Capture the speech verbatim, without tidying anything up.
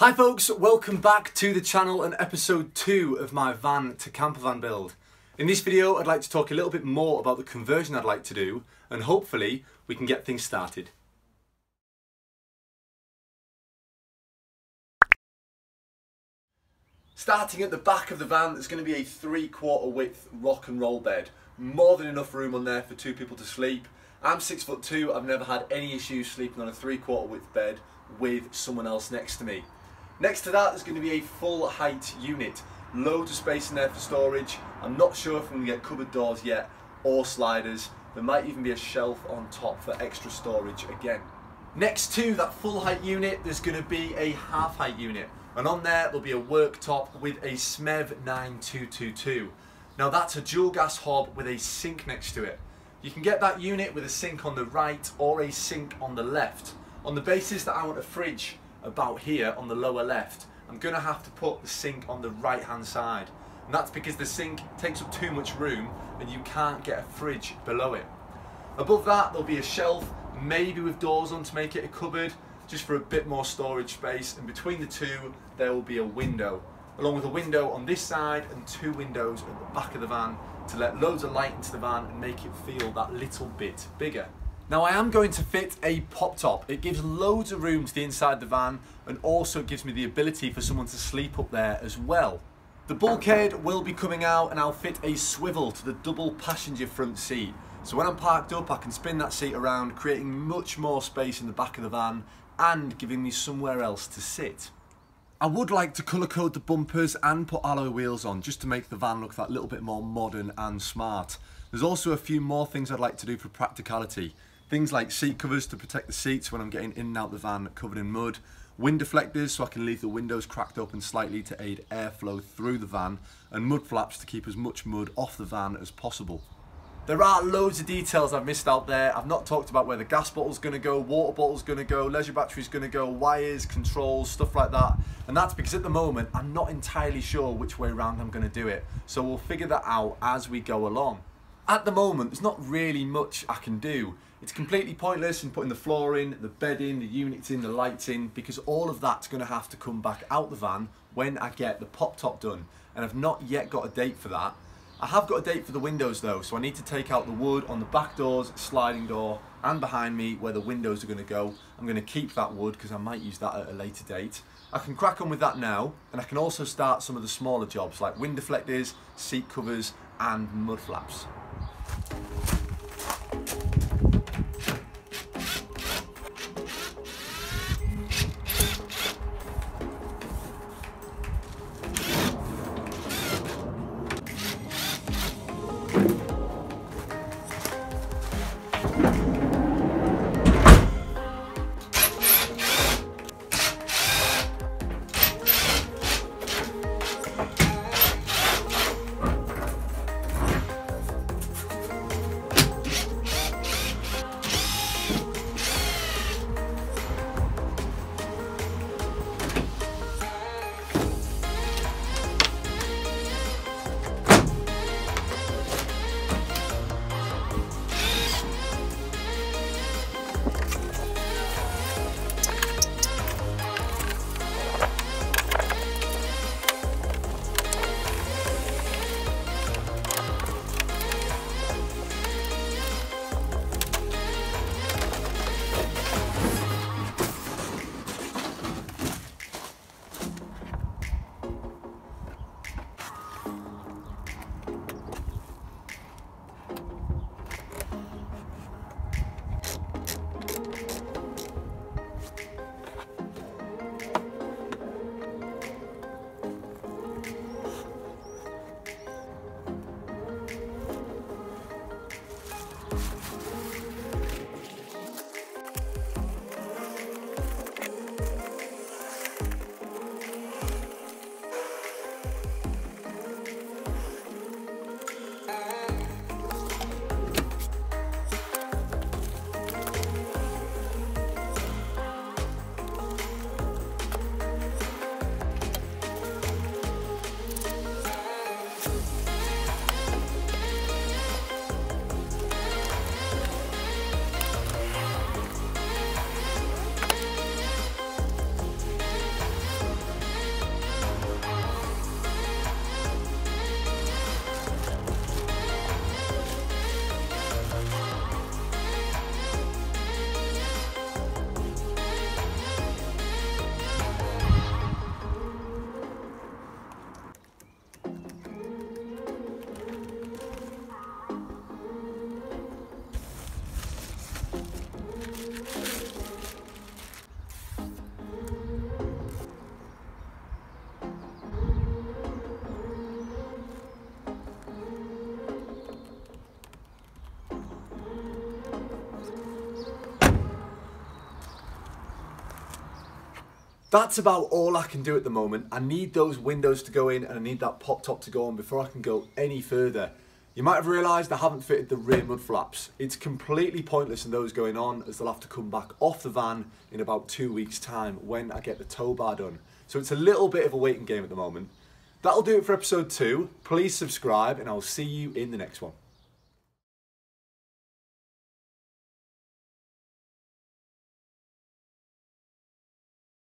Hi folks, welcome back to the channel and episode two of my van to camper van build. In this video I'd like to talk a little bit more about the conversion I'd like to do and hopefully we can get things started. Starting at the back of the van, there's going to be a three quarter width rock and roll bed. More than enough room on there for two people to sleep. I'm six foot two, I've never had any issues sleeping on a three quarter width bed with someone else next to me. Next to that, there's going to be a full height unit. Loads of space in there for storage. I'm not sure if I'm going to get cupboard doors yet or sliders. There might even be a shelf on top for extra storage again. Next to that full height unit, there's going to be a half height unit. And on there, there'll be a worktop with a S M E V nine two two two. Now that's a dual gas hob with a sink next to it. You can get that unit with a sink on the right or a sink on the left. On the basis that I want a fridge about here on the lower left, I'm going to have to put the sink on the right hand side, and that's because the sink takes up too much room and you can't get a fridge below it. Above that there'll be a shelf, maybe with doors on to make it a cupboard, just for a bit more storage space, and between the two there will be a window, along with a window on this side and two windows at the back of the van to let loads of light into the van and make it feel that little bit bigger. Now I am going to fit a pop top. It gives loads of room to the inside of the van and also gives me the ability for someone to sleep up there as well. The bulkhead will be coming out and I'll fit a swivel to the double passenger front seat. So when I'm parked up I can spin that seat around, creating much more space in the back of the van and giving me somewhere else to sit. I would like to colour code the bumpers and put alloy wheels on just to make the van look that little bit more modern and smart. There's also a few more things I'd like to do for practicality. Things like seat covers to protect the seats when I'm getting in and out the van covered in mud, wind deflectors so I can leave the windows cracked open slightly to aid airflow through the van, and mud flaps to keep as much mud off the van as possible. There are loads of details I've missed out there. I've not talked about where the gas bottle's gonna go, water bottle's gonna go, leisure battery's gonna go, wires, controls, stuff like that. And that's because at the moment, I'm not entirely sure which way around I'm gonna do it. So we'll figure that out as we go along. At the moment, there's not really much I can do. It's completely pointless in putting the floor in, the bed in, the units in, the lights in, because all of that's going to have to come back out the van when I get the pop top done, and I've not yet got a date for that. I have got a date for the windows though, so I need to take out the wood on the back doors, sliding door, and behind me where the windows are going to go. I'm going to keep that wood because I might use that at a later date. I can crack on with that now, and I can also start some of the smaller jobs like wind deflectors, seat covers, and mud flaps. That's about all I can do at the moment. I need those windows to go in and I need that pop top to go on before I can go any further. You might have realised I haven't fitted the rear mud flaps. It's completely pointless in those going on, as they'll have to come back off the van in about two weeks time when I get the tow bar done. So it's a little bit of a waiting game at the moment. That'll do it for episode two. Please subscribe and I'll see you in the next one.